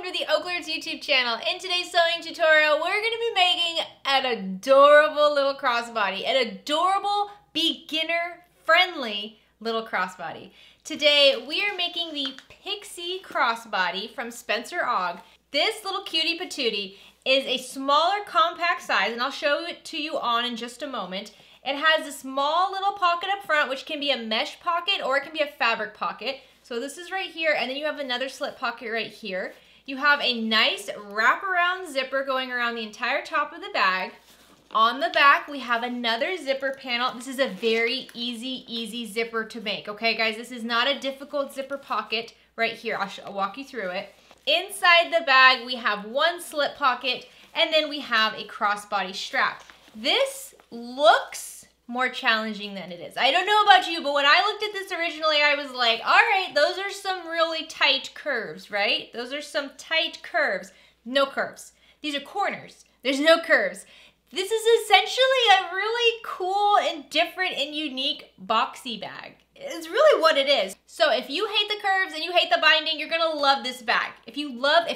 welcome to the OklaRoots YouTube channel. In today's sewing tutorial, we're going to be making an adorable little crossbody, an adorable beginner-friendly little crossbody. Today, we are making the Pixie crossbody from Spencer Ogg. This little cutie patootie is a smaller compact size, and I'll show it to you in just a moment. It has a small little pocket up front, which can be a mesh pocket or it can be a fabric pocket. So this is right here, and then you have another slit pocket right here. You have a nice wraparound zipper going around the entire top of the bag. On the back, we have another zipper panel. This is a very easy zipper to make, okay guys? This is not a difficult zipper pocket right here. I'll walk you through it. Inside the bag, we have one slit pocket, and then we have a crossbody strap. This looks more challenging than it is. I don't know about you, but when I looked at this originally, I was like, all right, those are some really tight curves, right? Those are some tight curves. No curves. These are corners. There's no curves. This is essentially a really cool and different and unique boxy bag. It's really what it is. So if you hate the curves and you hate the binding, you're gonna love this bag. If you've made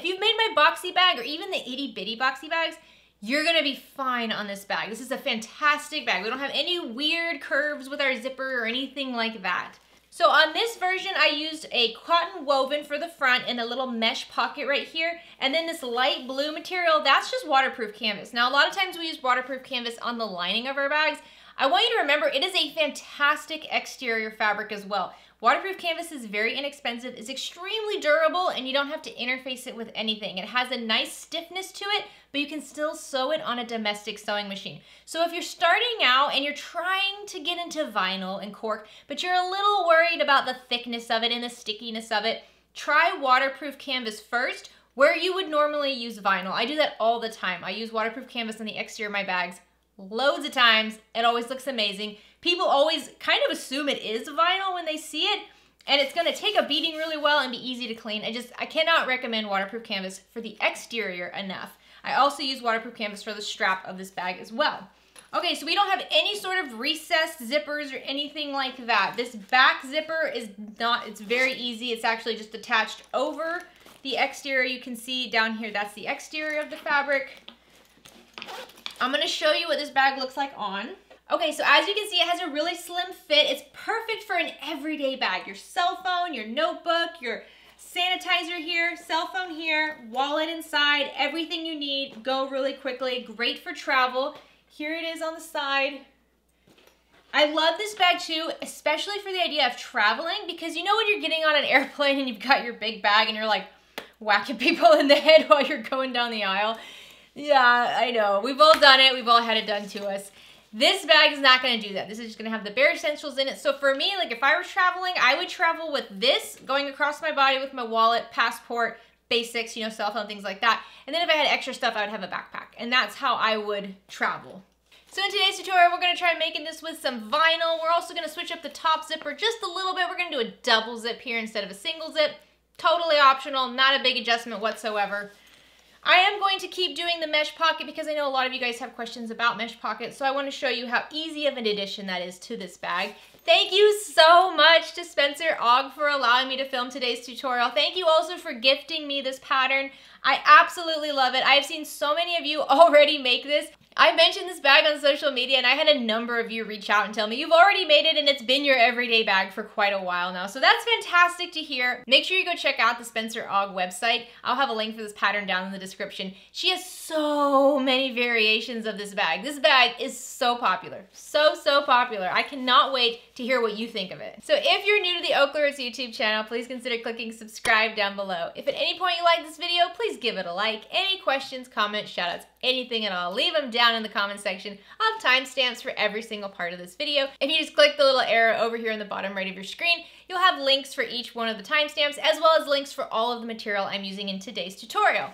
my boxy bag or even the itty bitty boxy bags, you're gonna be fine on this bag. This is a fantastic bag. We don't have any weird curves with our zipper or anything like that. So on this version, I used a cotton woven for the front and a little mesh pocket right here. And then this light blue material, that's just waterproof canvas. Now, a lot of times we use waterproof canvas on the lining of our bags. I want you to remember it is a fantastic exterior fabric as well. Waterproof canvas is very inexpensive, it's extremely durable, and you don't have to interface it with anything. It has a nice stiffness to it, but you can still sew it on a domestic sewing machine. So if you're starting out and you're trying to get into vinyl and cork, but you're a little worried about the thickness of it and the stickiness of it, try waterproof canvas first where you would normally use vinyl. I do that all the time. I use waterproof canvas on the exterior of my bags loads of times. It always looks amazing. People always kind of assume it is vinyl when they see it, and it's gonna take a beating really well and be easy to clean. I cannot recommend waterproof canvas for the exterior enough. I also use waterproof canvas for the strap of this bag as well. Okay, so we don't have any sort of recessed zippers or anything like that. This back zipper is not, it's very easy. It's actually just attached over the exterior. You can see down here, that's the exterior of the fabric. I'm gonna show you what this bag looks like on. Okay, so as you can see, it has a really slim fit. It's perfect for an everyday bag. Your cell phone, your notebook, your sanitizer here, cell phone here, wallet inside, everything you need, go really quickly. Great for travel. Here it is on the side. I love this bag too, especially for the idea of traveling, because you know when you're getting on an airplane and you've got your big bag and you're like whacking people in the head while you're going down the aisle. Yeah, I know. We've all done it. We've all had it done to us. This bag is not going to do that. This is just going to have the bare essentials in it. So for me, like if I were traveling, I would travel with this going across my body with my wallet, passport, basics, you know, cell phone, things like that. And then if I had extra stuff, I would have a backpack. And that's how I would travel. So in today's tutorial, we're going to try making this with some vinyl. We're also going to switch up the top zipper just a little bit. We're going to do a double zip here instead of a single zip. Totally optional, not a big adjustment whatsoever. I am going to keep doing the mesh pocket because I know a lot of you guys have questions about mesh pockets, so I want to show you how easy of an addition that is to this bag. Thank you so much to Spencer Ogg for allowing me to film today's tutorial. Thank you also for gifting me this pattern. I absolutely love it. I've seen so many of you already make this. I mentioned this bag on social media and I had a number of you reach out and tell me you've already made it and it's been your everyday bag for quite a while now. So that's fantastic to hear. Make sure you go check out the Spencer Ogg website. I'll have a link for this pattern down in the description. She has so many variations of this bag. This bag is so popular. So popular. I cannot wait to hear what you think of it. So if you're new to the OklaRoots YouTube channel, please consider clicking subscribe down below. If at any point you like this video, please give it a like. Any questions, comments, shout outs, anything at all, leave them down in the comment section. I'll have timestamps for every single part of this video. If you just click the little arrow over here in the bottom right of your screen, you'll have links for each one of the timestamps as well as links for all of the material I'm using in today's tutorial.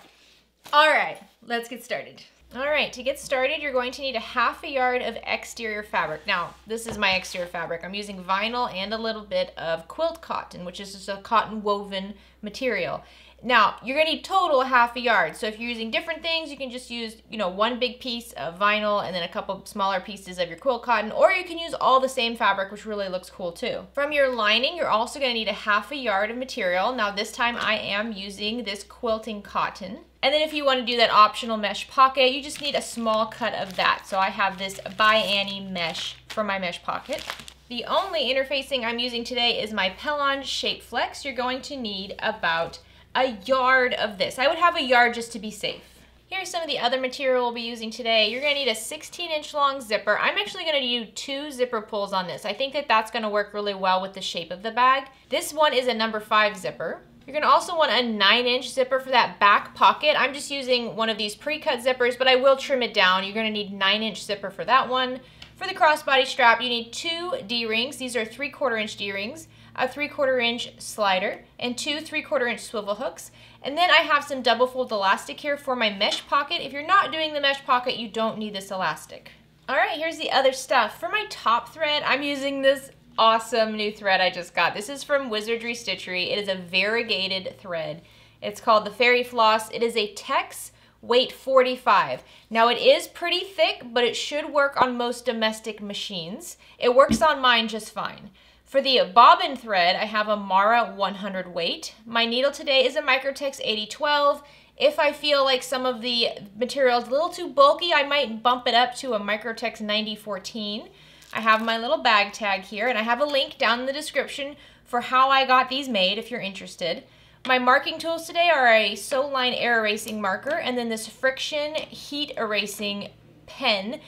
All right, let's get started. All right, to get started, you're going to need a half a yard of exterior fabric. Now, this is my exterior fabric. I'm using vinyl and a little bit of quilt cotton, which is just a cotton woven material. Now, you're gonna need total half a yard. So if you're using different things, you can just use, you know, one big piece of vinyl and then a couple smaller pieces of your quill cotton, or you can use all the same fabric, which really looks cool too. From your lining, you're also gonna need a half a yard of material. Now this time I am using this quilting cotton. And then if you want to do that optional mesh pocket, you just need a small cut of that. So I have this By Annie mesh for my mesh pocket. The only interfacing I'm using today is my Pellon Shapeflex. You're going to need about a yard of this. I would have a yard just to be safe. Here's some of the other material we'll be using today. You're gonna need a 16-inch long zipper. I'm actually gonna do 2 zipper pulls on this. I think that that's gonna work really well with the shape of the bag. This one is a number 5 zipper. You're gonna also want a 9-inch zipper for that back pocket. I'm just using one of these pre-cut zippers, but I will trim it down. You're gonna need 9-inch zipper for that one. For the crossbody strap, you need 2 D-rings. These are 3/4-inch D-rings, a 3/4-inch slider, and 2 3/4-inch swivel hooks. And then I have some double fold elastic here for my mesh pocket. If you're not doing the mesh pocket, you don't need this elastic. All right, here's the other stuff. For my top thread, I'm using this awesome new thread I just got. This is from Wizardry Stitchery. It is a variegated thread. It's called the Fairy Floss. It is a Tex weight 45. Now it is pretty thick, but it should work on most domestic machines. It works on mine just fine. For the bobbin thread, I have a Mara 100 weight. My needle today is a Microtex 8012. If I feel like some of the material is a little too bulky, I might bump it up to a Microtex 9014. I have my little bag tag here, and I have a link down in the description for how I got these made if you're interested. My marking tools today are a Sew Line air erasing marker and then this friction heat erasing pen.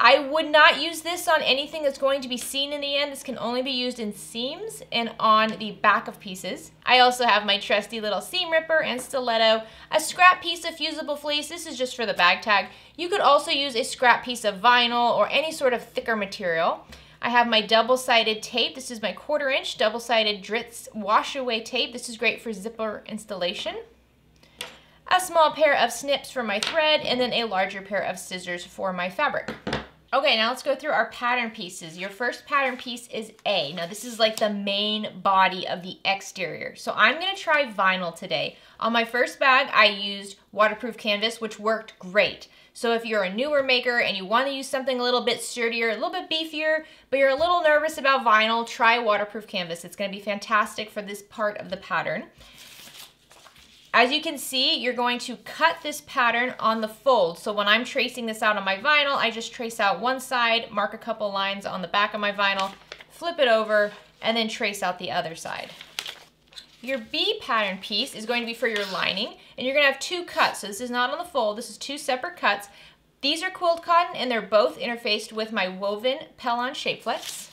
I would not use this on anything that's going to be seen in the end. This can only be used in seams and on the back of pieces. I also have my trusty little seam ripper and stiletto, a scrap piece of fusible fleece. This is just for the bag tag. You could also use a scrap piece of vinyl or any sort of thicker material. I have my double-sided tape. This is my 1/4-inch double-sided Dritz wash-away tape. This is great for zipper installation. A small pair of snips for my thread, and then a larger pair of scissors for my fabric. Okay, now let's go through our pattern pieces. Your first pattern piece is A. Now this is like the main body of the exterior. So I'm gonna try vinyl today. On my first bag, I used waterproof canvas, which worked great. So if you're a newer maker and you wanna use something a little bit sturdier, a little bit beefier, but you're a little nervous about vinyl, try waterproof canvas. It's gonna be fantastic for this part of the pattern. As you can see, you're going to cut this pattern on the fold. So when I'm tracing this out on my vinyl, I just trace out one side, mark a couple lines on the back of my vinyl, flip it over, and then trace out the other side. Your B pattern piece is going to be for your lining, and you're gonna have 2 cuts. So this is not on the fold, this is 2 separate cuts. These are quilled cotton, and they're both interfaced with my woven Pellon Shapeflex.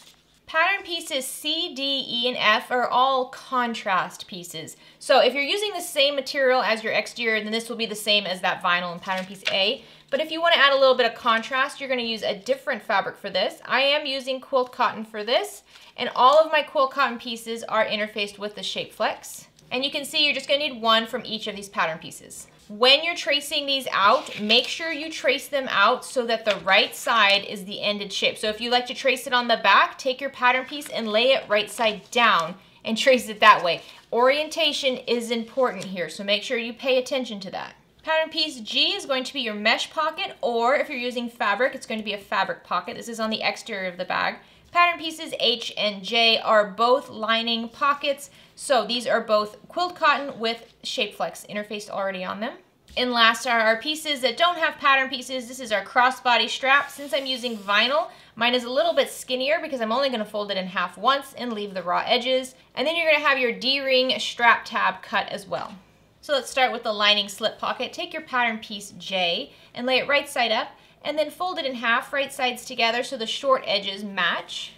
Pattern pieces C, D, E, and F are all contrast pieces. So if you're using the same material as your exterior, then this will be the same as that vinyl and pattern piece A. But if you want to add a little bit of contrast, you're going to use a different fabric for this. I am using quilt cotton for this, and all of my quilt cotton pieces are interfaced with the Shapeflex. And you can see you're just going to need one from each of these pattern pieces. When you're tracing these out, make sure you trace them out so that the right side is the ended shape. So if you like to trace it on the back, take your pattern piece and lay it right side down and trace it that way. Orientation is important here, so make sure you pay attention to that. Pattern piece G is going to be your mesh pocket, or if you're using fabric, it's going to be a fabric pocket. This is on the exterior of the bag. Pattern pieces H and J are both lining pockets, so these are both quilled cotton with Shapeflex interfaced already on them. And last are our pieces that don't have pattern pieces. This is our crossbody strap. Since I'm using vinyl, mine is a little bit skinnier because I'm only gonna fold it in half once and leave the raw edges. And then you're gonna have your D-ring strap tab cut as well. So let's start with the lining slip pocket. Take your pattern piece J and lay it right side up, and then fold it in half, right sides together so the short edges match.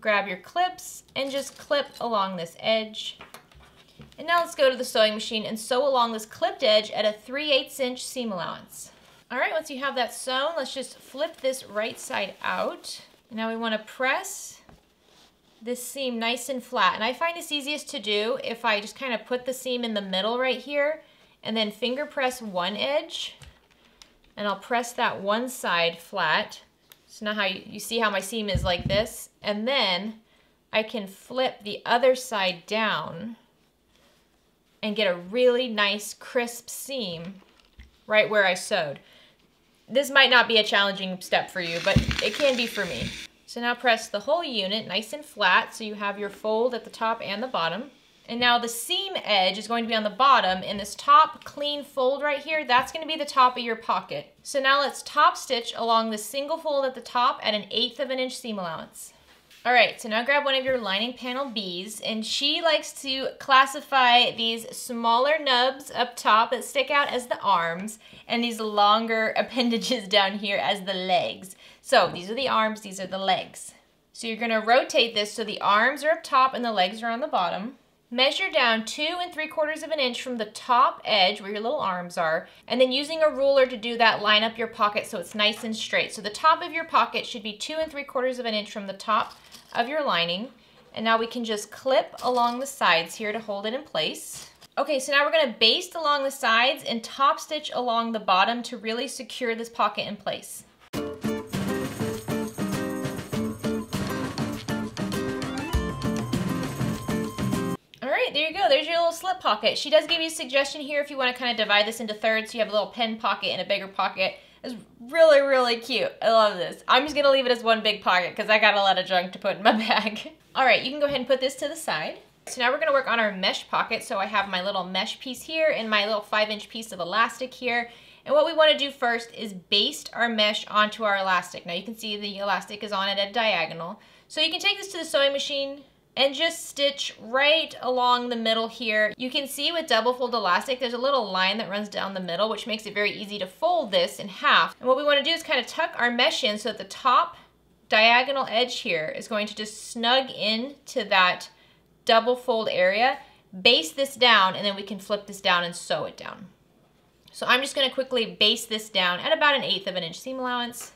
Grab your clips and just clip along this edge. And now let's go to the sewing machine and sew along this clipped edge at a 3/8-inch seam allowance. All right, once you have that sewn, let's just flip this right side out. And now we want to press this seam nice and flat. And I find it's easiest to do if I just kind of put the seam in the middle right here and then finger press one edge. And I'll press that one side flat. So now how you see how my seam is like this, and then I can flip the other side down and get a really nice crisp seam right where I sewed. This might not be a challenging step for you, but it can be for me. So now press the whole unit nice and flat so you have your fold at the top and the bottom. And now the seam edge is going to be on the bottom, and this top clean fold right here, that's going to be the top of your pocket. So now let's top stitch along the single fold at the top at an 1/8 inch seam allowance. All right, so now grab one of your lining panel bees, and she likes to classify these smaller nubs up top that stick out as the arms, and these longer appendages down here as the legs. So these are the arms, these are the legs. So you're gonna rotate this so the arms are up top and the legs are on the bottom. Measure down 2 3/4 inches from the top edge where your little arms are, and then using a ruler to do that, line up your pocket so it's nice and straight. So the top of your pocket should be 2 3/4 inches from the top of your lining. And now we can just clip along the sides here to hold it in place. Okay, so now we're gonna baste along the sides and top stitch along the bottom to really secure this pocket in place. There you go, there's your little slip pocket. She does give you a suggestion here if you want to kind of divide this into thirds so you have a little pen pocket and a bigger pocket. It's really, really cute. I love this. I'm just gonna leave it as one big pocket because I got a lot of junk to put in my bag. All right, you can go ahead and put this to the side. So now we're gonna work on our mesh pocket. So I have my little mesh piece here and my little 5-inch piece of elastic here. And what we want to do first is baste our mesh onto our elastic. Now you can see the elastic is on it at a diagonal. So you can take this to the sewing machine and just stitch right along the middle here. You can see with double fold elastic, there's a little line that runs down the middle, which makes it very easy to fold this in half. And what we want to do is kind of tuck our mesh in so that the top diagonal edge here is going to just snug in to that double fold area, baste this down, and then we can flip this down and sew it down. So I'm just going to quickly baste this down at about an 1/8 inch seam allowance.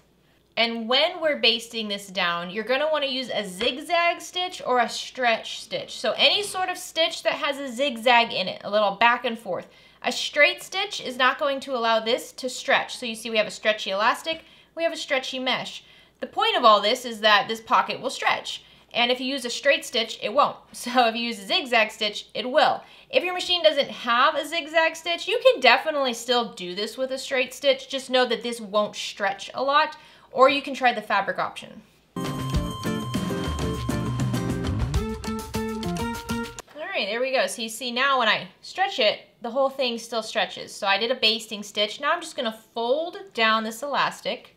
And when we're basting this down, you're gonna wanna use a zigzag stitch or a stretch stitch. So any sort of stitch that has a zigzag in it, a little back and forth. A straight stitch is not going to allow this to stretch. So you see we have a stretchy elastic, we have a stretchy mesh. The point of all this is that this pocket will stretch. And if you use a straight stitch, it won't. So if you use a zigzag stitch, it will. If your machine doesn't have a zigzag stitch, you can definitely still do this with a straight stitch. Just know that this won't stretch a lot. Or you can try the fabric option. All right, there we go. So you see now when I stretch it, the whole thing still stretches. So I did a basting stitch. Now I'm just gonna fold down this elastic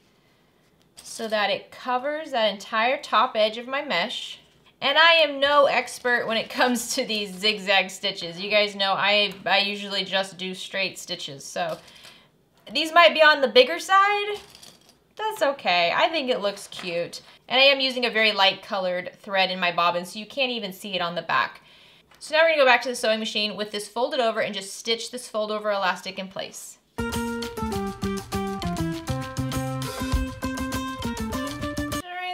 so that it covers that entire top edge of my mesh. And I am no expert when it comes to these zigzag stitches. You guys know I usually just do straight stitches. So these might be on the bigger side. That's okay. I think it looks cute. And I am using a very light colored thread in my bobbin, so you can't even see it on the back. So now we're gonna go back to the sewing machine with this folded over and just stitch this fold over elastic in place. All right,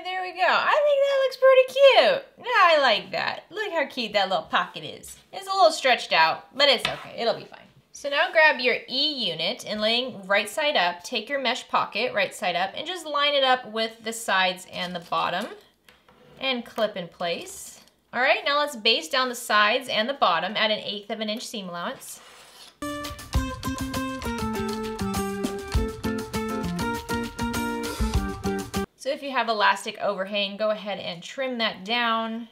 there we go. I think that looks pretty cute. Yeah, I like that. Look how cute that little pocket is. It's a little stretched out, but it's okay. It'll be fine. So now grab your E unit and laying right side up, take your mesh pocket right side up and just line it up with the sides and the bottom and clip in place. All right, now let's baste down the sides and the bottom at an 1/8 inch seam allowance. So if you have elastic overhang, go ahead and trim that down.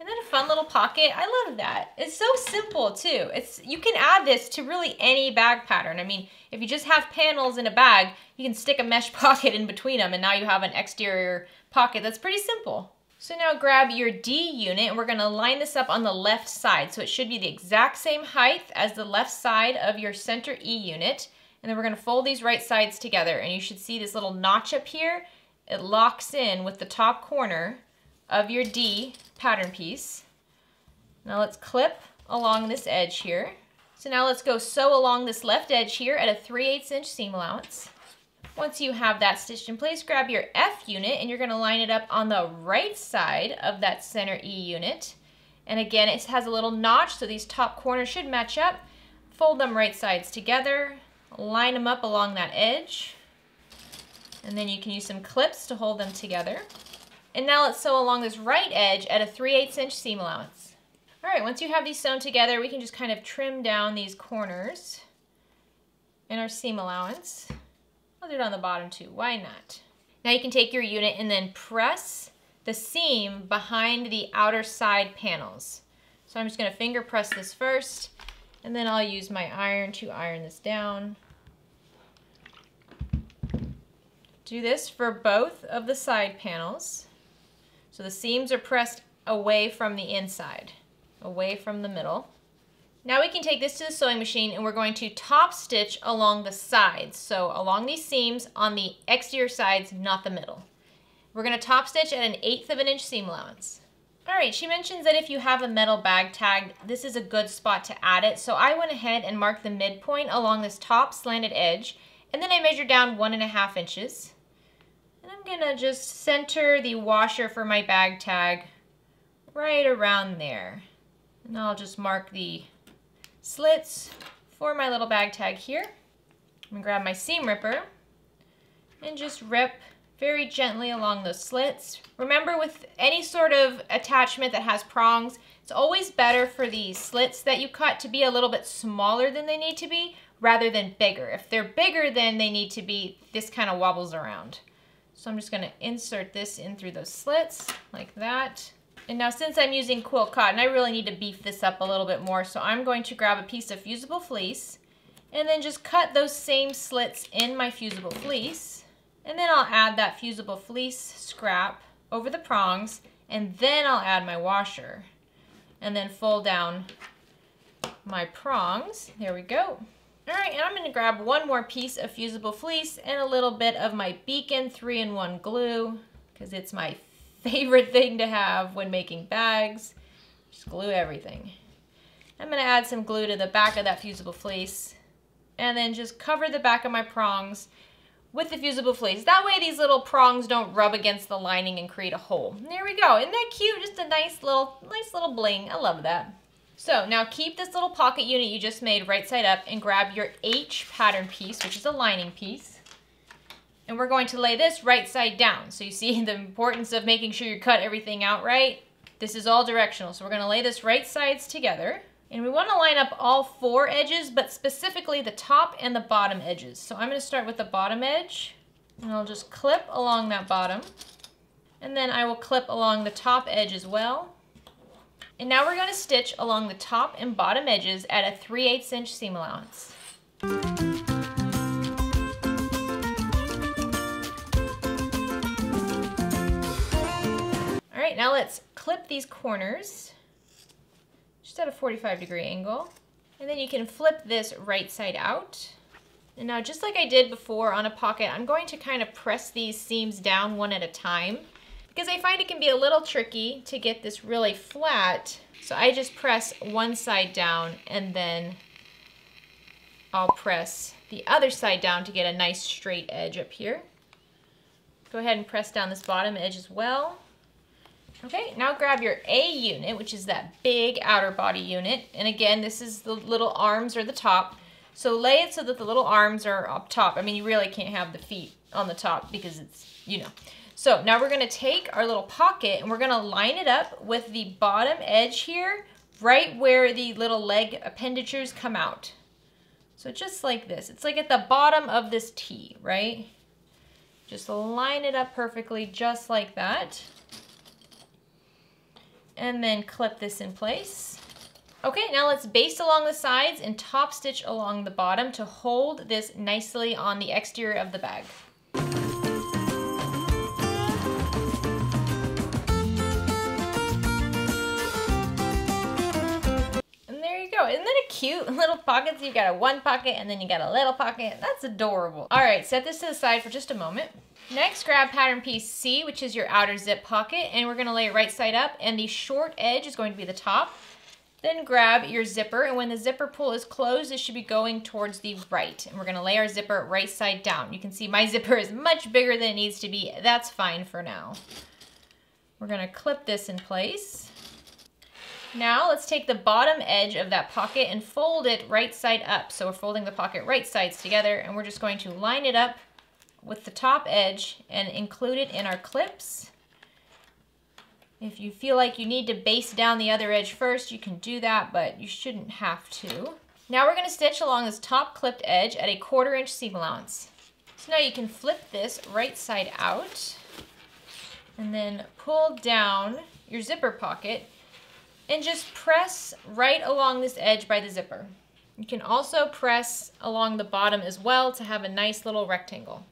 Isn't that a fun little pocket? I love that. It's so simple too. You can add this to really any bag pattern. I mean, if you just have panels in a bag, you can stick a mesh pocket in between them and now you have an exterior pocket that's pretty simple. So now grab your D unit and we're gonna line this up on the left side. So it should be the exact same height as the left side of your center E unit. And then we're gonna fold these right sides together and you should see this little notch up here. It locks in with the top corner of your D pattern piece. Now let's clip along this edge here. So now let's go sew along this left edge here at a 3/8 inch seam allowance. Once you have that stitched in place, grab your F unit and you're gonna line it up on the right side of that center E unit. And again, it has a little notch, so these top corners should match up. Fold them right sides together, line them up along that edge. And then you can use some clips to hold them together. And now let's sew along this right edge at a 3/8 inch seam allowance. All right, once you have these sewn together, we can just kind of trim down these corners in our seam allowance. I'll do it on the bottom too, why not? Now you can take your unit and then press the seam behind the outer side panels. So I'm just gonna finger press this first, and then I'll use my iron to iron this down. Do this for both of the side panels. So the seams are pressed away from the inside, away from the middle. Now we can take this to the sewing machine and we're going to top stitch along the sides. So along these seams on the exterior sides, not the middle. We're gonna top stitch at an 1/8 of an inch seam allowance. All right, she mentions that if you have a metal bag tag, this is a good spot to add it. So I went ahead and marked the midpoint along this top slanted edge, and then I measured down 1.5 inches. And I'm gonna just center the washer for my bag tag right around there. And I'll just mark the slits for my little bag tag here. I'm gonna grab my seam ripper and just rip very gently along those slits. Remember, with any sort of attachment that has prongs, it's always better for the slits that you cut to be a little bit smaller than they need to be rather than bigger. If they're bigger than they need to be, this kind of wobbles around. So I'm just gonna insert this in through those slits like that. And now since I'm using quilt cotton, I really need to beef this up a little bit more. So I'm going to grab a piece of fusible fleece and then just cut those same slits in my fusible fleece. And then I'll add that fusible fleece scrap over the prongs, and then I'll add my washer and then fold down my prongs. There we go. All right, and I'm gonna grab one more piece of fusible fleece and a little bit of my Beacon 3-in-1 glue, because it's my favorite thing to have when making bags. Just glue everything. I'm gonna add some glue to the back of that fusible fleece and then just cover the back of my prongs with the fusible fleece. That way these little prongs don't rub against the lining and create a hole. There we go, isn't that cute? Just a nice little bling, I love that. So now keep this little pocket unit you just made right side up and grab your H pattern piece, which is a lining piece. And we're going to lay this right side down. So you see the importance of making sure you cut everything out right. This is all directional, so we're gonna lay this right sides together. And we want to line up all four edges, but specifically the top and the bottom edges. So I'm going to start with the bottom edge, and I'll just clip along that bottom. And then I will clip along the top edge as well. And now we're going to stitch along the top and bottom edges at a 3/8 inch seam allowance. All right, now let's clip these corners. Just at a 45-degree angle. And then you can flip this right side out. And now, just like I did before on a pocket, I'm going to kind of press these seams down one at a time, because I find it can be a little tricky to get this really flat. So I just press one side down and then I'll press the other side down to get a nice straight edge up here. Go ahead and press down this bottom edge as well. Okay, now grab your A unit, which is that big outer body unit. And again, this is the little arms or the top. So lay it so that the little arms are up top. I mean, you really can't have the feet on the top because it's, you know. So now we're gonna take our little pocket and we're gonna line it up with the bottom edge here, right where the little leg appendages come out. So just like this, it's like at the bottom of this T, right? Just line it up perfectly, just like that. And then clip this in place. Okay, now let's baste along the sides and top stitch along the bottom to hold this nicely on the exterior of the bag. And there you go, isn't that a cute little pocket? So you got a one pocket and then you got a little pocket, that's adorable. All right, set this to the side for just a moment. Next, grab pattern piece C, which is your outer zip pocket, and we're gonna lay it right side up, and the short edge is going to be the top. Then grab your zipper, and when the zipper pull is closed, it should be going towards the right, and we're gonna lay our zipper right side down. You can see my zipper is much bigger than it needs to be. That's fine for now. We're gonna clip this in place. Now, let's take the bottom edge of that pocket and fold it right side up. So we're folding the pocket right sides together, and we're just going to line it up with the top edge and include it in our clips. If you feel like you need to base down the other edge first, you can do that, but you shouldn't have to. Now we're going to stitch along this top clipped edge at a 1/4 inch seam allowance. So now you can flip this right side out and then pull down your zipper pocket and just press right along this edge by the zipper. You can also press along the bottom as well to have a nice little rectangle.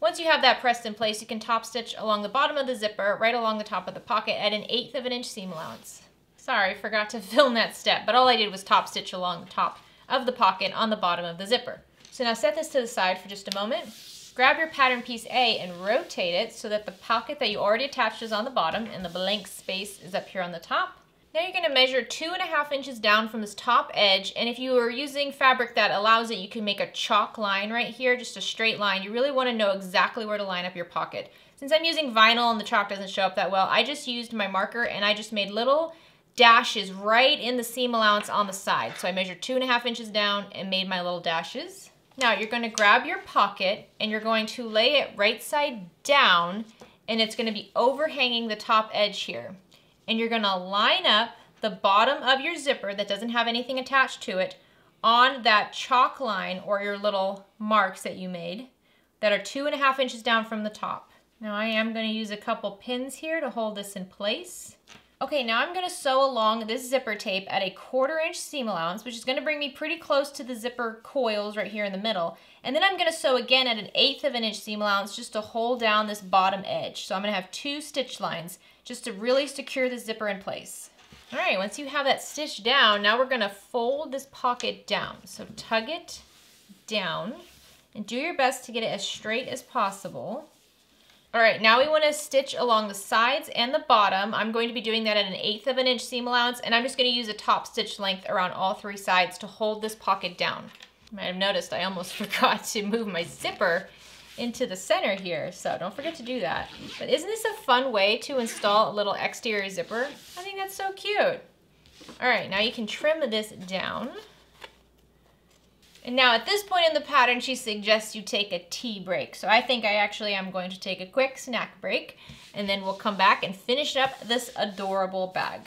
Once you have that pressed in place, you can top stitch along the bottom of the zipper, right along the top of the pocket at an 1/8 inch seam allowance. Sorry, forgot to film that step, but all I did was top stitch along the top of the pocket on the bottom of the zipper. So now set this to the side for just a moment. Grab your pattern piece A and rotate it so that the pocket that you already attached is on the bottom and the blank space is up here on the top. Now you're going to measure 2.5 inches down from this top edge, and if you are using fabric that allows it, you can make a chalk line right here, just a straight line. You really want to know exactly where to line up your pocket. Since I'm using vinyl and the chalk doesn't show up that well, I just used my marker and I just made little dashes right in the seam allowance on the side. So I measured 2.5 inches down and made my little dashes. Now you're going to grab your pocket and you're going to lay it right side down, and it's going to be overhanging the top edge here. And you're gonna line up the bottom of your zipper that doesn't have anything attached to it on that chalk line or your little marks that you made that are 2.5 inches down from the top. Now I am gonna use a couple pins here to hold this in place. Okay, now I'm gonna sew along this zipper tape at a 1/4 inch seam allowance, which is gonna bring me pretty close to the zipper coils right here in the middle. And then I'm gonna sew again at an 1/8 inch seam allowance just to hold down this bottom edge. So I'm gonna have 2 stitch lines just to really secure the zipper in place. All right, once you have that stitched down, now we're gonna fold this pocket down. So tug it down and do your best to get it as straight as possible. All right, now we wanna stitch along the sides and the bottom. I'm going to be doing that at an 1/8 inch seam allowance, and I'm just gonna use a top stitch length around all 3 sides to hold this pocket down. You might have noticed I almost forgot to move my zipper into the center here, so don't forget to do that. But isn't this a fun way to install a little exterior zipper? I think that's so cute. All right, now you can trim this down. And now at this point in the pattern, she suggests you take a tea break. So I think I actually am going to take a quick snack break, and then we'll come back and finish up this adorable bag.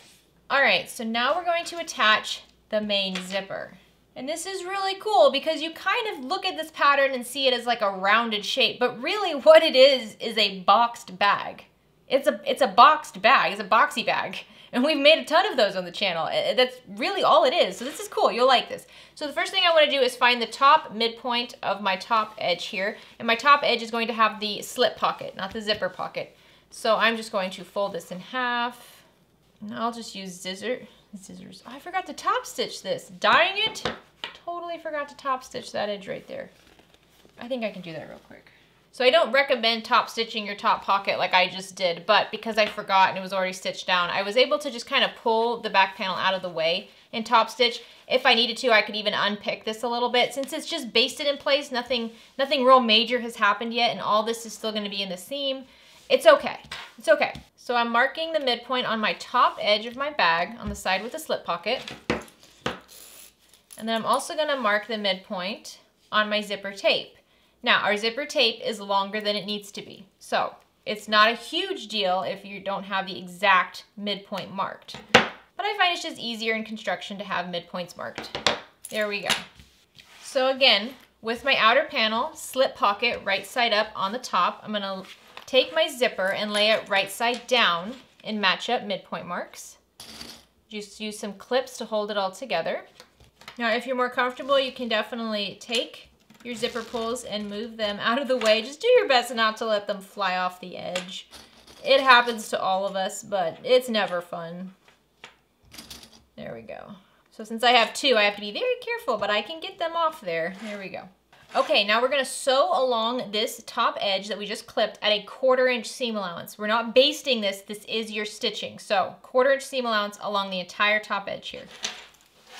All right, so now we're going to attach the main zipper. And this is really cool because you kind of look at this pattern and see it as like a rounded shape, but really what it is a boxed bag. It's a boxed bag, it's a boxy bag. And we've made a ton of those on the channel. That's really all it is. So this is cool, you'll like this. So the first thing I wanna do is find the top midpoint of my top edge here. And my top edge is going to have the slip pocket, not the zipper pocket. So I'm just going to fold this in half. And I'll just use scissors. Oh, I forgot to top stitch this. Darn it. Totally forgot to top stitch that edge right there. I think I can do that real quick. So I don't recommend top stitching your top pocket like I just did, but because I forgot and it was already stitched down, I was able to just kind of pull the back panel out of the way and top stitch. If I needed to, I could even unpick this a little bit. Since it's just basted in place, nothing real major has happened yet, and all this is still gonna be in the seam. It's okay, it's okay. So I'm marking the midpoint on my top edge of my bag on the side with the slip pocket. And then I'm also gonna mark the midpoint on my zipper tape. Now, our zipper tape is longer than it needs to be. So it's not a huge deal if you don't have the exact midpoint marked. But I find it's just easier in construction to have midpoints marked. There we go. So again, with my outer panel, slip pocket right side up on the top, I'm gonna take my zipper and lay it right side down and match up midpoint marks. Just use some clips to hold it all together. Now, if you're more comfortable, you can definitely take your zipper pulls and move them out of the way. Just do your best not to let them fly off the edge. It happens to all of us, but it's never fun. There we go. So since I have 2, I have to be very careful, but I can get them off there. There we go. Okay, now we're gonna sew along this top edge that we just clipped at a 1/4 inch seam allowance. We're not basting this is your stitching. So 1/4 inch seam allowance along the entire top edge here.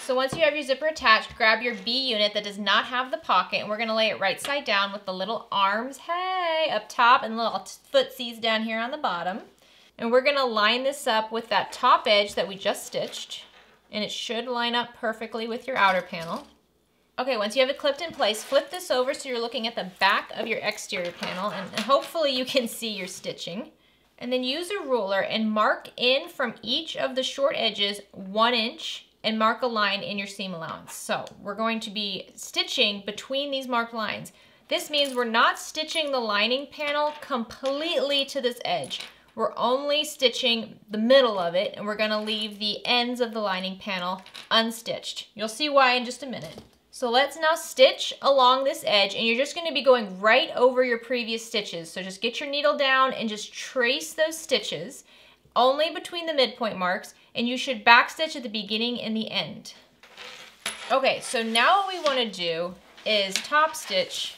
So once you have your zipper attached, grab your B unit that does not have the pocket, and we're gonna lay it right side down with the little arms, hey, up top and little footsies down here on the bottom. And we're gonna line this up with that top edge that we just stitched, and it should line up perfectly with your outer panel. Okay, once you have it clipped in place, flip this over so you're looking at the back of your exterior panel, and hopefully you can see your stitching. and then use a ruler and mark in from each of the short edges 1 inch and mark a line in your seam allowance. So we're going to be stitching between these marked lines. This means we're not stitching the lining panel completely to this edge. We're only stitching the middle of it, and we're gonna leave the ends of the lining panel unstitched. You'll see why in just a minute. So let's now stitch along this edge, and you're just gonna be going right over your previous stitches. So just get your needle down and just trace those stitches only between the midpoint marks, and you should backstitch at the beginning and the end. Okay, so now what we wanna do is top stitch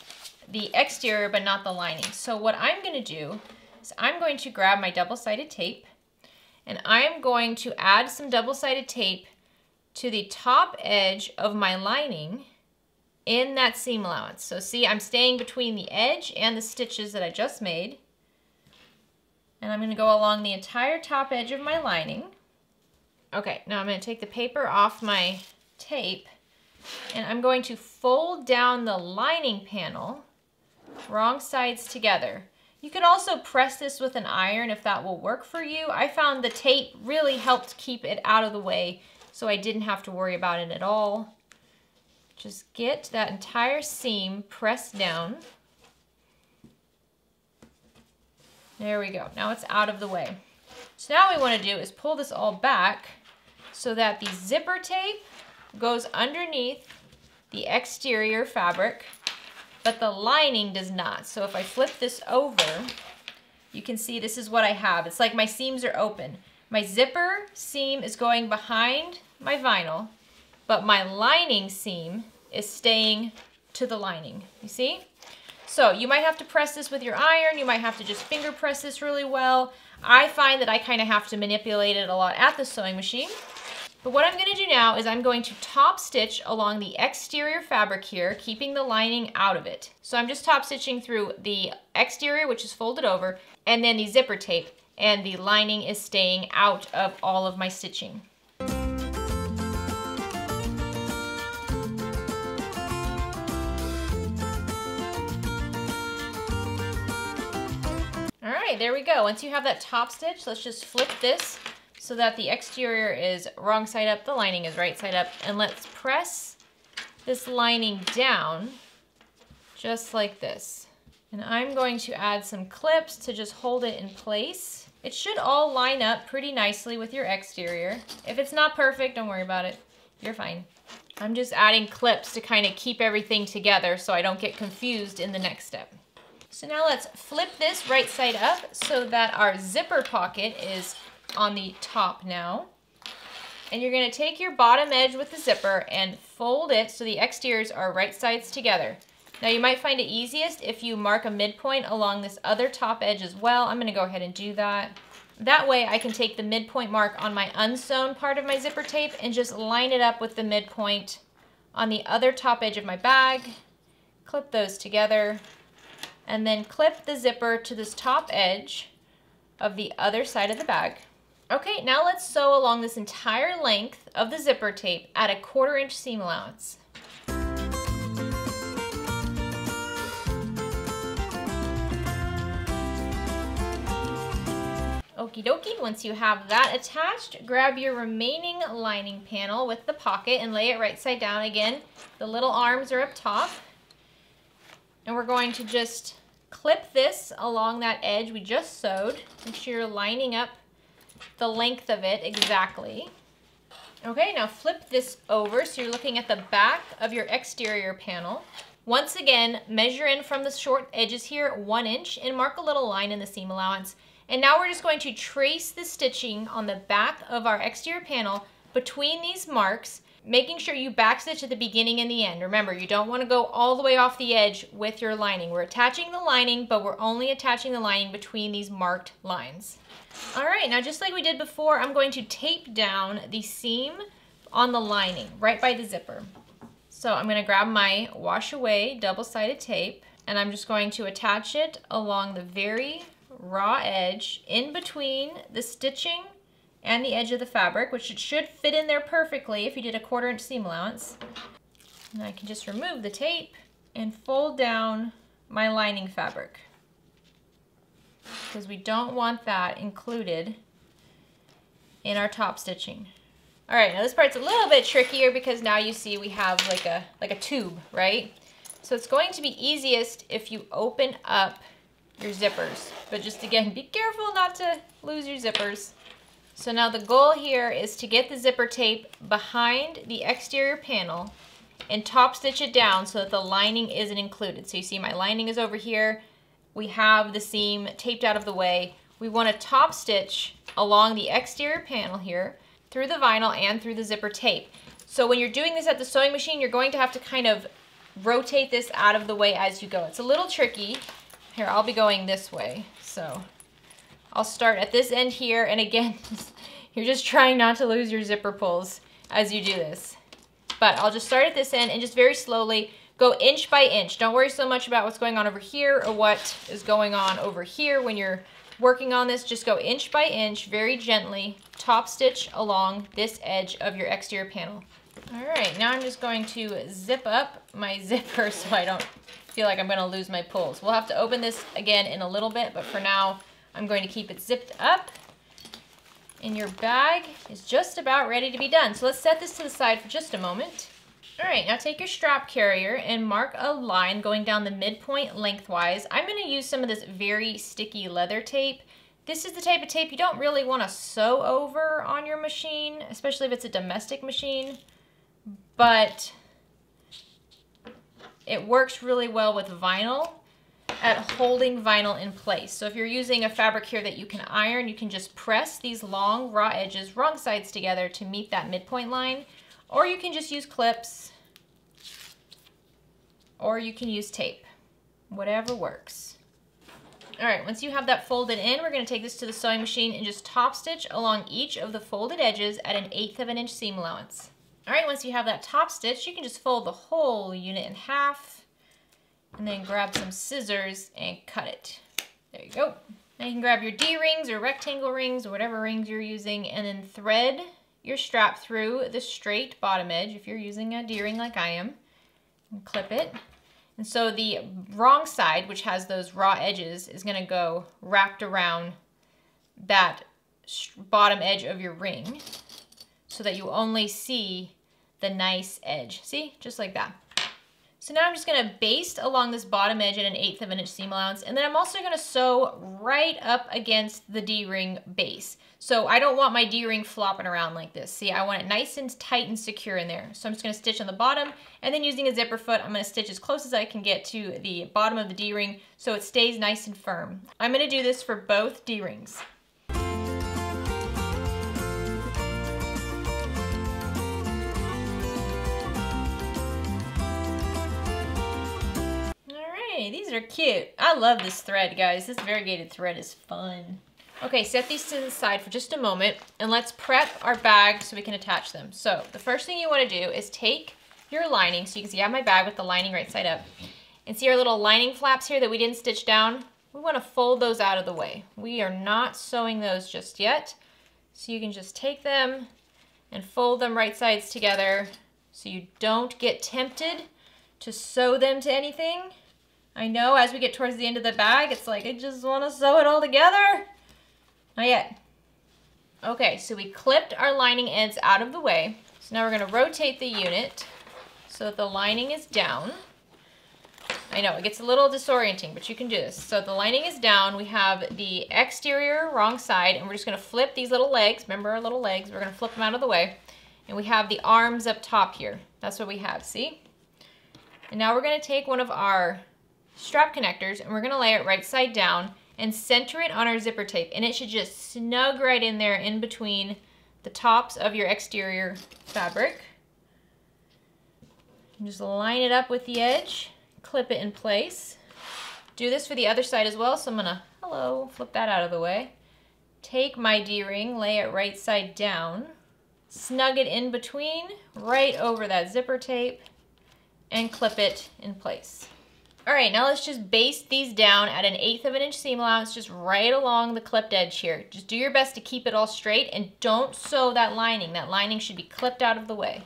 the exterior, but not the lining. So what I'm gonna do is I'm going to grab my double-sided tape, and I'm going to add some double-sided tape to the top edge of my lining in that seam allowance. So see, I'm staying between the edge and the stitches that I just made. And I'm gonna go along the entire top edge of my lining. Okay, now I'm gonna take the paper off my tape, and I'm going to fold down the lining panel, wrong sides together. You could also press this with an iron if that will work for you. I found the tape really helped keep it out of the way, so I didn't have to worry about it at all. Just get that entire seam pressed down. There we go, now it's out of the way. So now what we wanna do is pull this all back so that the zipper tape goes underneath the exterior fabric, but the lining does not. So if I flip this over, you can see this is what I have. It's like my seams are open. My zipper seam is going behind my vinyl, but my lining seam is staying to the lining, you see? So you might have to press this with your iron, you might have to just finger press this really well. I find that I kind of have to manipulate it a lot at the sewing machine. But what I'm gonna do now is I'm going to top stitch along the exterior fabric here, keeping the lining out of it. So I'm just top stitching through the exterior, which is folded over, and then the zipper tape, and the lining is staying out of all of my stitching. All right, there we go. Once you have that top stitch, let's just flip this so that the exterior is wrong side up, the lining is right side up, and let's press this lining down just like this. And I'm going to add some clips to just hold it in place. It should all line up pretty nicely with your exterior. If it's not perfect, don't worry about it, you're fine. I'm just adding clips to kind of keep everything together so I don't get confused in the next step. So now let's flip this right side up so that our zipper pocket is on the top now. And you're gonna take your bottom edge with the zipper and fold it so the exteriors are right sides together. Now you might find it easiest if you mark a midpoint along this other top edge as well. I'm gonna go ahead and do that. That way I can take the midpoint mark on my unsewn part of my zipper tape and just line it up with the midpoint on the other top edge of my bag. Clip those together and then clip the zipper to this top edge of the other side of the bag. Okay, now let's sew along this entire length of the zipper tape at a 1/4 inch seam allowance. Okie dokie, once you have that attached, grab your remaining lining panel with the pocket and lay it right side down again. The little arms are up top. And we're going to just clip this along that edge we just sewed. Make sure you're lining up the length of it exactly. Okay, now flip this over so you're looking at the back of your exterior panel. Once again, measure in from the short edges here 1 inch and mark a little line in the seam allowance. And now we're just going to trace the stitching on the back of our exterior panel between these marks, making sure you backstitch at the beginning and the end. Remember, you don't want to go all the way off the edge with your lining. We're attaching the lining, but we're only attaching the lining between these marked lines. All right, now just like we did before, I'm going to tape down the seam on the lining right by the zipper. So I'm going to grab my wash away double-sided tape, and I'm just going to attach it along the very raw edge in between the stitching and the edge of the fabric, which it should fit in there perfectly if you did a 1/4 inch seam allowance. And I can just remove the tape and fold down my lining fabric. because we don't want that included in our top stitching. All right, now this part's a little bit trickier because now you see we have like a tube, right? So it's going to be easiest if you open up your zippers, but just again, be careful not to lose your zippers. So now the goal here is to get the zipper tape behind the exterior panel and top stitch it down so that the lining isn't included. So you see my lining is over here. We have the seam taped out of the way. We want to top stitch along the exterior panel here through the vinyl and through the zipper tape. So when you're doing this at the sewing machine, you're going to have to kind of rotate this out of the way as you go. It's a little tricky. Here, I'll be going this way. So I'll start at this end here. And again, you're just trying not to lose your zipper pulls as you do this. But I'll just start at this end and just very slowly go inch by inch. Don't worry so much about what's going on over here or what is going on over here when you're working on this. Just go inch by inch, very gently, top stitch along this edge of your exterior panel. All right, now I'm just going to zip up my zipper so I don't feel like I'm gonna lose my pulls. We'll have to open this again in a little bit, but for now, I'm going to keep it zipped up. And your bag is just about ready to be done. So let's set this to the side for just a moment. All right, now take your strap carrier and mark a line going down the midpoint lengthwise. I'm gonna use some of this very sticky leather tape. This is the type of tape you don't really wanna sew over on your machine, especially if it's a domestic machine, but it works really well with vinyl at holding vinyl in place. So if you're using a fabric here that you can iron, you can just press these long raw edges, wrong sides together to meet that midpoint line, or you can just use clips, or you can use tape, whatever works. All right, once you have that folded in, we're gonna take this to the sewing machine and just top stitch along each of the folded edges at an 1/8 inch seam allowance. All right, once you have that top stitch, you can just fold the whole unit in half and then grab some scissors and cut it. There you go. Now you can grab your D rings or rectangle rings or whatever rings you're using and then thread your strap through the straight bottom edge if you're using a D ring like I am, and clip it. And so the wrong side, which has those raw edges, is gonna go wrapped around that bottom edge of your ring so that you only see the nice edge. See, just like that. So now I'm just gonna baste along this bottom edge at an 1/8 inch seam allowance, and then I'm also gonna sew right up against the D-ring base. So I don't want my D-ring flopping around like this. See, I want it nice and tight and secure in there. So I'm just gonna stitch on the bottom, and then using a zipper foot, I'm gonna stitch as close as I can get to the bottom of the D-ring so it stays nice and firm. I'm gonna do this for both D-rings. These are cute. I love this thread, guys. This variegated thread is fun. Okay, set these to the side for just a moment and let's prep our bag so we can attach them. So the first thing you want to do is take your lining. So you can see I have my bag with the lining right side up. And see our little lining flaps here that we didn't stitch down? We want to fold those out of the way. We are not sewing those just yet. So you can just take them and fold them right sides together so you don't get tempted to sew them to anything. I know as we get towards the end of the bag, it's like, I just want to sew it all together. Not yet. Okay, so we clipped our lining ends out of the way. So now we're going to rotate the unit so that the lining is down. I know it gets a little disorienting, but you can do this. So the lining is down. We have the exterior wrong side, and we're just going to flip these little legs. Remember our little legs. We're going to flip them out of the way. And we have the arms up top here. That's what we have, see? And now we're going to take one of our strap connectors and we're gonna lay it right side down and center it on our zipper tape, and it should just snug right in there in between the tops of your exterior fabric. And just line it up with the edge, clip it in place. Do this for the other side as well, so I'm gonna, hello, flip that out of the way. Take my D-ring, lay it right side down, snug it in between, right over that zipper tape, and clip it in place. All right, now let's just baste these down at an 1/8 inch seam allowance, just right along the clipped edge here. Just do your best to keep it all straight and don't sew that lining. That lining should be clipped out of the way.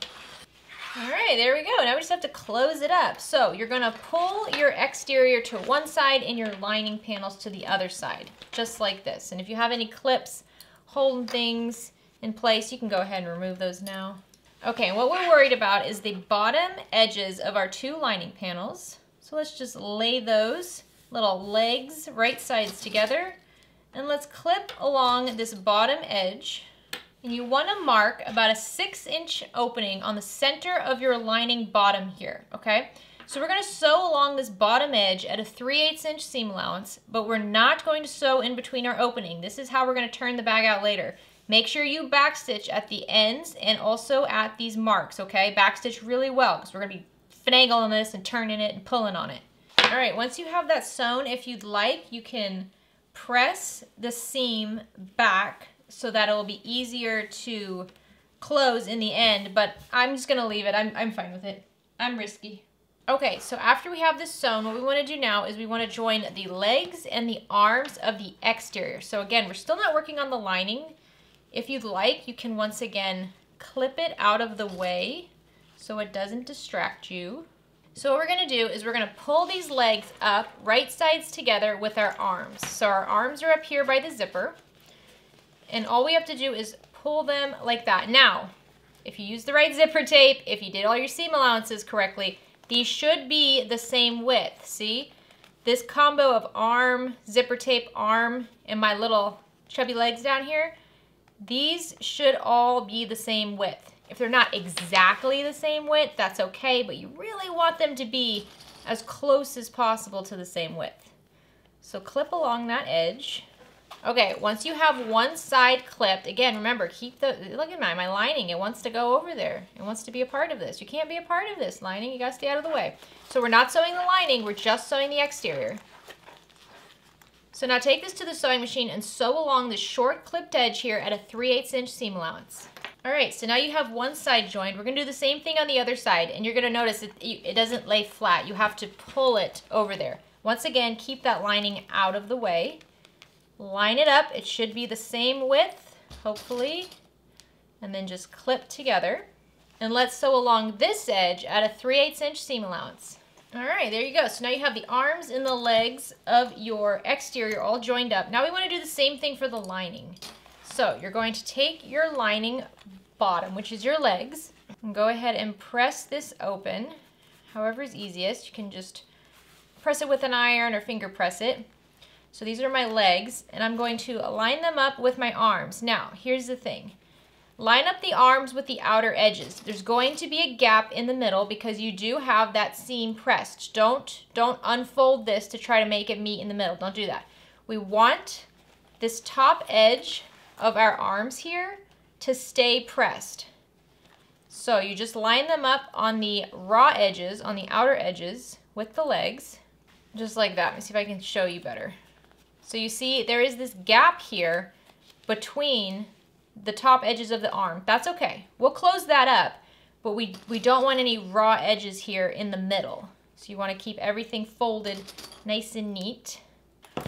All right, there we go. Now we just have to close it up. So you're gonna pull your exterior to one side and your lining panels to the other side, just like this. And if you have any clips holding things in place, you can go ahead and remove those now. Okay, what we're worried about is the bottom edges of our two lining panels. So let's just lay those little legs, right sides together, and let's clip along this bottom edge. And you want to mark about a 6-inch opening on the center of your lining bottom here, okay? So we're going to sew along this bottom edge at a 3/8-inch seam allowance, but we're not going to sew in between our opening. This is how we're going to turn the bag out later. Make sure you backstitch at the ends and also at these marks, okay? Backstitch really well because we're going to be finagling this and turning it and pulling on it. All right, once you have that sewn, if you'd like, you can press the seam back so that it will be easier to close in the end, but I'm just gonna leave it. I'm fine with it. I'm risky. Okay, so after we have this sewn, what we wanna do now is we wanna join the legs and the arms of the exterior. So again, we're still not working on the lining. If you'd like, you can once again clip it out of the way so it doesn't distract you. So what we're gonna do is we're gonna pull these legs up, right sides together with our arms. So our arms are up here by the zipper. And all we have to do is pull them like that. Now, if you use the right zipper tape, if you did all your seam allowances correctly, these should be the same width, see? This combo of arm, zipper tape, arm, and my little chubby legs down here, these should all be the same width. If they're not exactly the same width, that's okay, but you really want them to be as close as possible to the same width. So clip along that edge. Okay, once you have one side clipped, again, remember, keep the, look at my lining, it wants to go over there. It wants to be a part of this. You can't be a part of this lining, you gotta stay out of the way. So we're not sewing the lining, we're just sewing the exterior. So now take this to the sewing machine and sew along the short clipped edge here at a 3/8-inch seam allowance. All right, so now you have one side joined. We're gonna do the same thing on the other side, and you're gonna notice it doesn't lay flat. You have to pull it over there. Once again, keep that lining out of the way. Line it up, it should be the same width, hopefully, and then just clip together. And let's sew along this edge at a 3/8-inch seam allowance. All right, there you go. So now you have the arms and the legs of your exterior all joined up. Now we want to do the same thing for the lining. So you're going to take your lining bottom, which is your legs, and go ahead and press this open, however is easiest. You can just press it with an iron or finger press it. So these are my legs, and I'm going to line them up with my arms. Now, here's the thing. Line up the arms with the outer edges. There's going to be a gap in the middle because you do have that seam pressed. Don't unfold this to try to make it meet in the middle. Don't do that. We want this top edge of our arms here to stay pressed. So you just line them up on the raw edges, on the outer edges with the legs, just like that. Let me see if I can show you better. So you see there is this gap here between the top edges of the arm. That's okay. We'll close that up, but we don't want any raw edges here in the middle. So you want to keep everything folded nice and neat.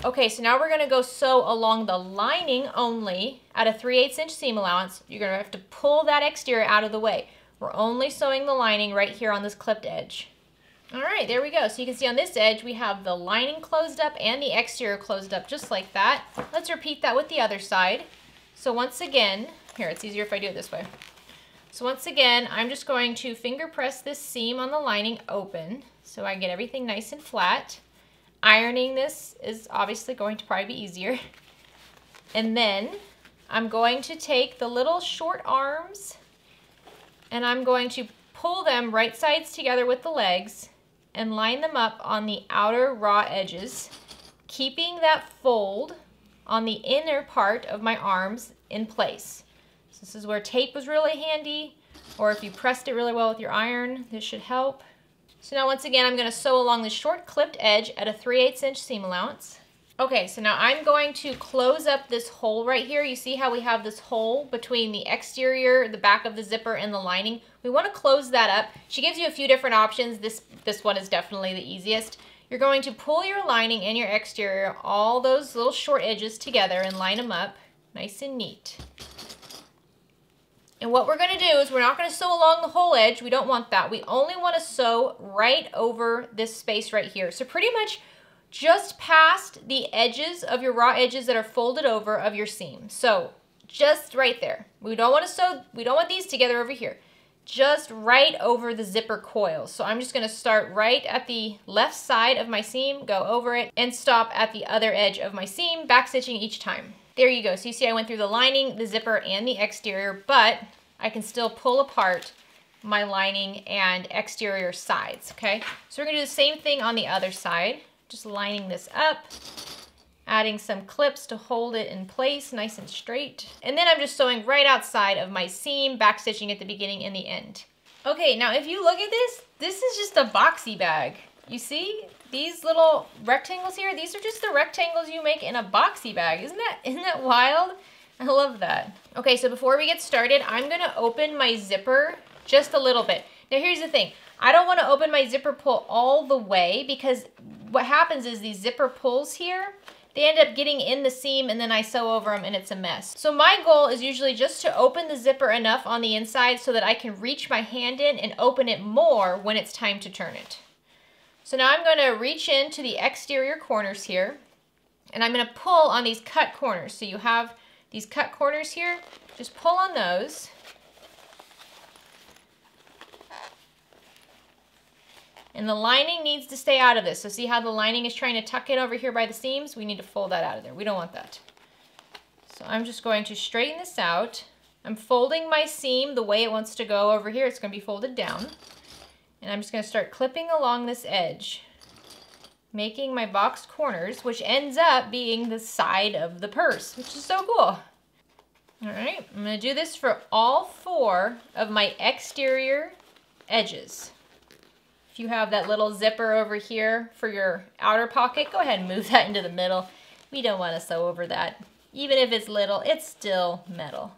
Okay, so now we're going to go sew along the lining only at a 3/8-inch seam allowance. You're going to have to pull that exterior out of the way. We're only sewing the lining right here on this clipped edge. All right, there we go. So you can see on this edge, we have the lining closed up and the exterior closed up just like that. Let's repeat that with the other side. So once again, here, it's easier if I do it this way. So once again, I'm just going to finger press this seam on the lining open so I get everything nice and flat. Ironing this is obviously going to probably be easier. And then I'm going to take the little short arms and I'm going to pull them right sides together with the legs and line them up on the outer raw edges, keeping that fold on the inner part of my arms in place. So this is where tape was really handy, or if you pressed it really well with your iron, this should help. So now once again, I'm gonna sew along the short clipped edge at a 3/8-inch seam allowance. Okay, so now I'm going to close up this hole right here. You see how we have this hole between the exterior, the back of the zipper, and the lining? We want to close that up. She gives you a few different options. This one is definitely the easiest. You're going to pull your lining and your exterior, all those little short edges together and line them up nice and neat. And what we're going to do is we're not going to sew along the whole edge. We don't want that. We only want to sew right over this space right here. So pretty much just past the edges of your raw edges that are folded over of your seam. So just right there. We don't want to sew, we don't want these together over here. Just right over the zipper coil. So I'm just going to start right at the left side of my seam, go over it, and stop at the other edge of my seam, back stitching each time. There you go. So you see I went through the lining, the zipper, and the exterior, but I can still pull apart my lining and exterior sides, okay? So we're going to do the same thing on the other side, just lining this up, adding some clips to hold it in place nice and straight. And then I'm just sewing right outside of my seam, back stitching at the beginning and the end. Okay, now if you look at this, this is just a boxy bag. You see these little rectangles here? These are just the rectangles you make in a boxy bag. Isn't that wild? I love that. Okay, so before we get started, I'm gonna open my zipper just a little bit. Now here's the thing. I don't wanna open my zipper pull all the way because what happens is these zipper pulls here, they end up getting in the seam and then I sew over them and it's a mess. So my goal is usually just to open the zipper enough on the inside so that I can reach my hand in and open it more when it's time to turn it. So now I'm going to reach into the exterior corners here and I'm going to pull on these cut corners. So you have these cut corners here, just pull on those. And the lining needs to stay out of this. So see how the lining is trying to tuck in over here by the seams? We need to fold that out of there. We don't want that. So I'm just going to straighten this out. I'm folding my seam the way it wants to go over here. It's going to be folded down. And I'm just going to start clipping along this edge, making my box corners, which ends up being the side of the purse, which is so cool. All right, I'm going to do this for all four of my exterior edges. If you have that little zipper over here for your outer pocket, go ahead and move that into the middle. We don't want to sew over that. Even if it's little, it's still metal.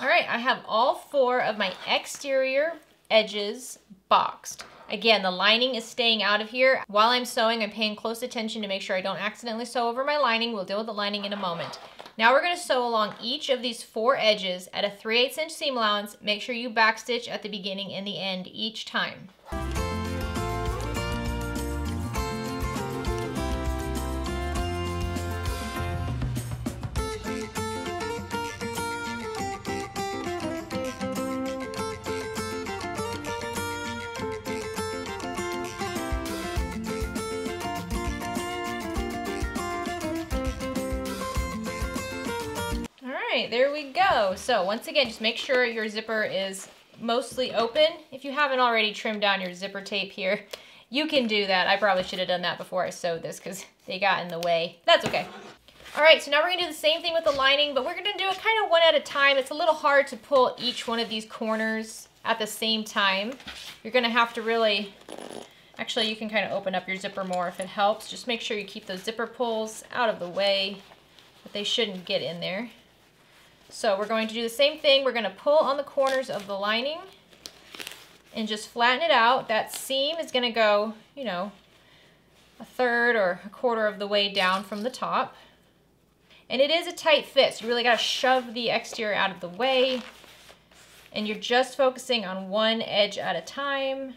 All right, I have all four of my exterior edges boxed. Again, the lining is staying out of here. While I'm sewing, I'm paying close attention to make sure I don't accidentally sew over my lining. We'll deal with the lining in a moment. Now we're going to sew along each of these four edges at a 3/8" seam allowance. Make sure you backstitch at the beginning and the end each time. There we go. So once again, just make sure your zipper is mostly open. If you haven't already trimmed down your zipper tape here, you can do that. I probably should have done that before I sewed this because they got in the way. That's okay. All right, so now we're gonna do the same thing with the lining, but we're gonna do it kind of one at a time. It's a little hard to pull each one of these corners at the same time. You're gonna have to really, actually you can kind of open up your zipper more if it helps. Just make sure you keep those zipper pulls out of the way, but they shouldn't get in there. So we're going to do the same thing. We're going to pull on the corners of the lining and just flatten it out. That seam is going to go, you know, a third or a quarter of the way down from the top. And it is a tight fit, so you really got to shove the exterior out of the way. And you're just focusing on one edge at a time.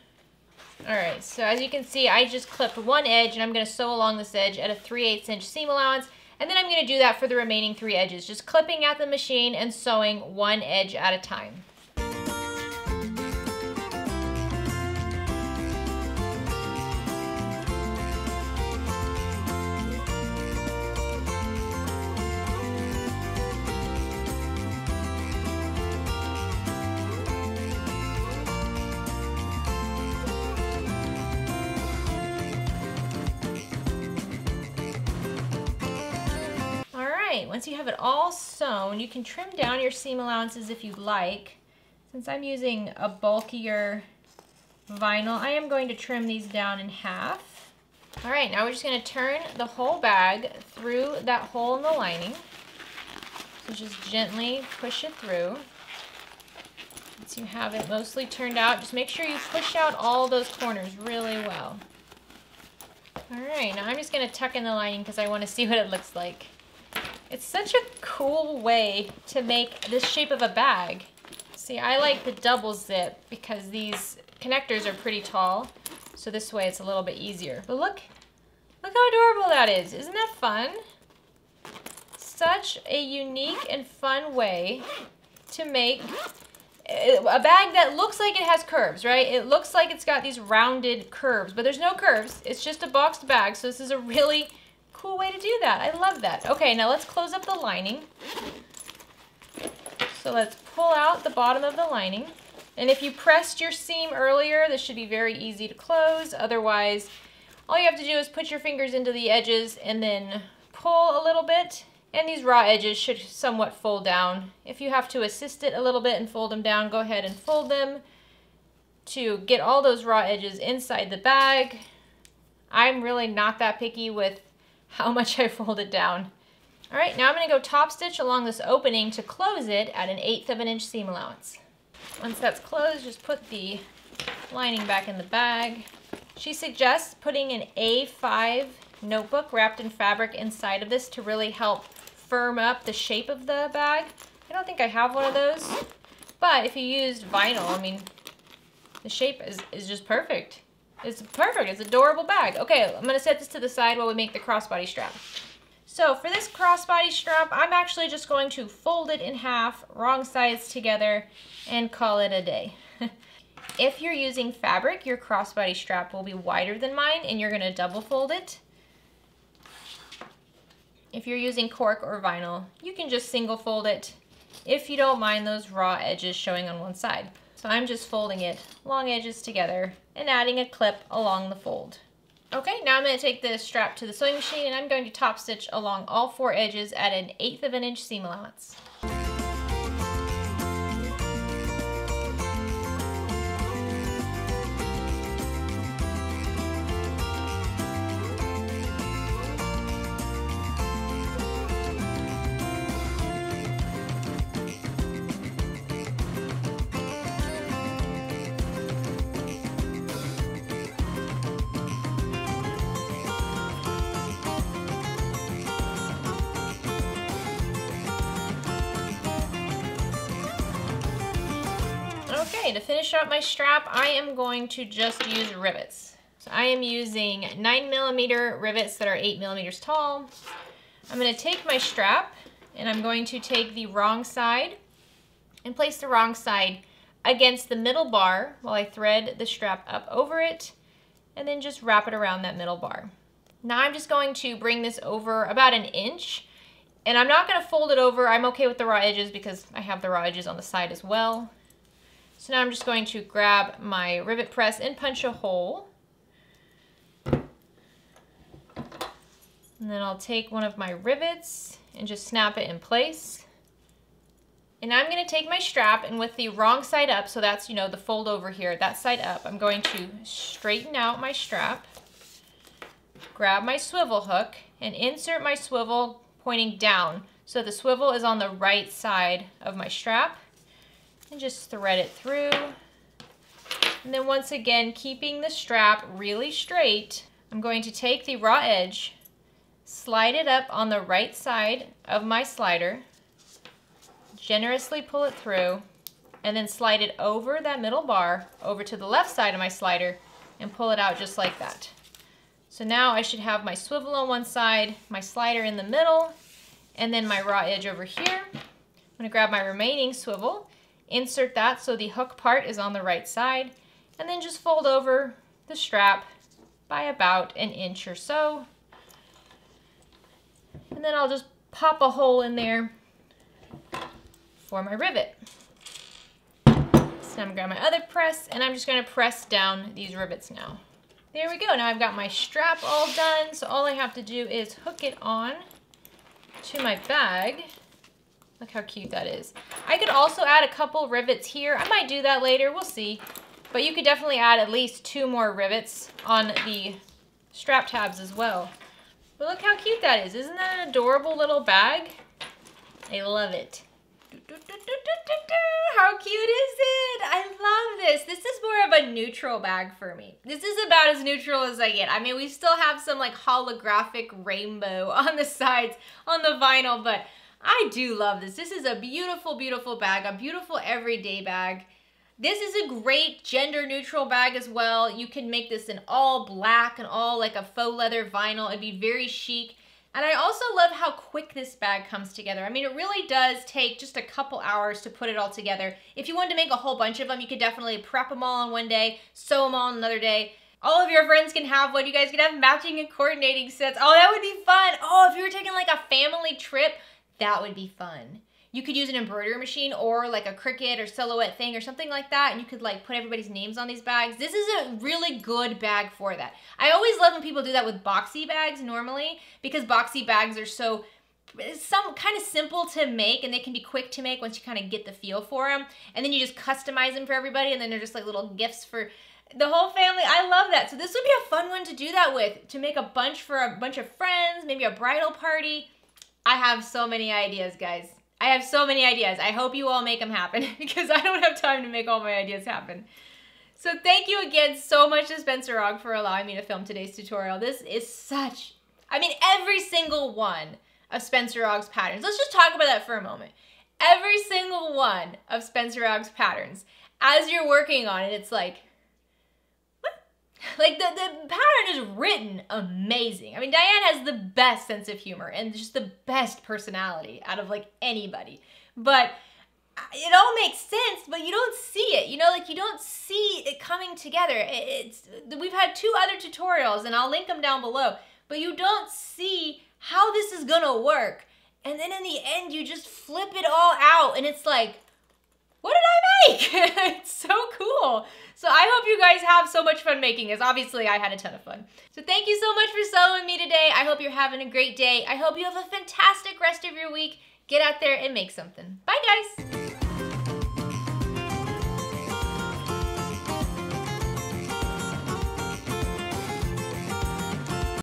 All right, so as you can see, I just clipped one edge and I'm going to sew along this edge at a 3/8" seam allowance. And then I'm going to do that for the remaining three edges, just clipping at the machine and sewing one edge at a time. Once you have it all sewn, you can trim down your seam allowances if you'd like. Since I'm using a bulkier vinyl, I am going to trim these down in half. All right, now we're just going to turn the whole bag through that hole in the lining. So just gently push it through. Once you have it mostly turned out, just make sure you push out all those corners really well. All right, now I'm just going to tuck in the lining because I want to see what it looks like. It's such a cool way to make this shape of a bag. See, I like the double zip because these connectors are pretty tall, so this way it's a little bit easier. But look how adorable that is. Isn't that fun? Such a unique and fun way to make a bag that looks like it has curves, right? It looks like it's got these rounded curves, but there's no curves. It's just a boxed bag, so this is a really cool way to do that. I love that. Okay, now let's close up the lining. So let's pull out the bottom of the lining. And if you pressed your seam earlier, this should be very easy to close. Otherwise, all you have to do is put your fingers into the edges and then pull a little bit. And these raw edges should somewhat fold down. If you have to assist it a little bit and fold them down, go ahead and fold them to get all those raw edges inside the bag. I'm really not that picky with how much I fold it down. All right, now I'm gonna go top stitch along this opening to close it at an 1/8 of an inch seam allowance. Once that's closed, just put the lining back in the bag. She suggests putting an A5 notebook wrapped in fabric inside of this to really help firm up the shape of the bag. I don't think I have one of those, but if you used vinyl, I mean, the shape is just perfect. It's perfect, it's an adorable bag. Okay, I'm gonna set this to the side while we make the crossbody strap. So for this crossbody strap, I'm actually just going to fold it in half, wrong sides together, and call it a day. If you're using fabric, your crossbody strap will be wider than mine and you're gonna double fold it. If you're using cork or vinyl, you can just single fold it if you don't mind those raw edges showing on one side. So I'm just folding it, long edges together, and adding a clip along the fold. Okay, now I'm going to take this strap to the sewing machine and I'm going to top stitch along all four edges at an 1/8 of an inch seam allowance. To finish up my strap, I am going to just use rivets. So I am using 9mm rivets that are 8mm tall. I'm going to take my strap and I'm going to take the wrong side and place the wrong side against the middle bar while I thread the strap up over it and then just wrap it around that middle bar. Now I'm just going to bring this over about 1 inch and I'm not going to fold it over. I'm okay with the raw edges because I have the raw edges on the side as well. So now I'm just going to grab my rivet press and punch a hole. And then I'll take one of my rivets and just snap it in place. And now I'm going to take my strap and with the wrong side up, so that's, you know, the fold over here, that side up, I'm going to straighten out my strap, grab my swivel hook and insert my swivel pointing down. So the swivel is on the right side of my strap. And just thread it through. And then once again, keeping the strap really straight, I'm going to take the raw edge, slide it up on the right side of my slider, generously pull it through, and then slide it over that middle bar, over to the left side of my slider, and pull it out just like that. So now I should have my swivel on one side, my slider in the middle, and then my raw edge over here. I'm gonna grab my remaining swivel, insert that so the hook part is on the right side, and then just fold over the strap by about 1 inch or so. And then I'll just pop a hole in there for my rivet. So I'm gonna grab my other press and I'm just gonna press down these rivets now. There we go, now I've got my strap all done, so all I have to do is hook it on to my bag. Look how cute that is. I could also add a couple rivets here. I might do that later, we'll see. But you could definitely add at least 2 more rivets on the strap tabs as well. But look how cute that is. Isn't that an adorable little bag? I love it. How cute is it? I love this. This is more of a neutral bag for me. This is about as neutral as I get. I mean, we still have some like holographic rainbow on the sides on the vinyl, but I do love this. This is a beautiful, beautiful bag, a beautiful everyday bag. This is a great gender neutral bag as well. You can make this in all black and all like a faux leather vinyl. It'd be very chic. And I also love how quick this bag comes together. I mean, it really does take just a couple hours to put it all together. If you wanted to make a whole bunch of them, you could definitely prep them all on one day, sew them all on another day. All of your friends can have one. You guys can have matching and coordinating sets. Oh, that would be fun. Oh, if you were taking like a family trip, that would be fun. You could use an embroidery machine or like a Cricut or Silhouette thing or something like that, and you could like put everybody's names on these bags. This is a really good bag for that. I always love when people do that with boxy bags normally, because boxy bags are so some kind of simple to make and they can be quick to make once you kind of get the feel for them, and then you just customize them for everybody, and then they're just like little gifts for the whole family. I love that. So this would be a fun one to do that with, to make a bunch for a bunch of friends, maybe a bridal party. I have so many ideas, guys. I have so many ideas. I hope you all make them happen, because I don't have time to make all my ideas happen. So thank you again so much to Spencer Ogg for allowing me to film today's tutorial. This is such, I mean, every single one of Spencer Ogg's patterns. Let's just talk about that for a moment. Every single one of Spencer Ogg's patterns, as you're working on it, it's like, what? Like the pattern is written amazing. I mean, Diane has the best sense of humor and just the best personality out of like anybody. But it all makes sense, but you don't see it. You know, like you don't see it coming together. We've had two other tutorials and I'll link them down below, but you don't see how this is gonna work. And then in the end, you just flip it all out and it's like, what did I make? It's so cool. So I hope you guys have so much fun making this. Obviously, I had a ton of fun. So thank you so much for sewing with me today. I hope you're having a great day. I hope you have a fantastic rest of your week. Get out there and make something. Bye, guys.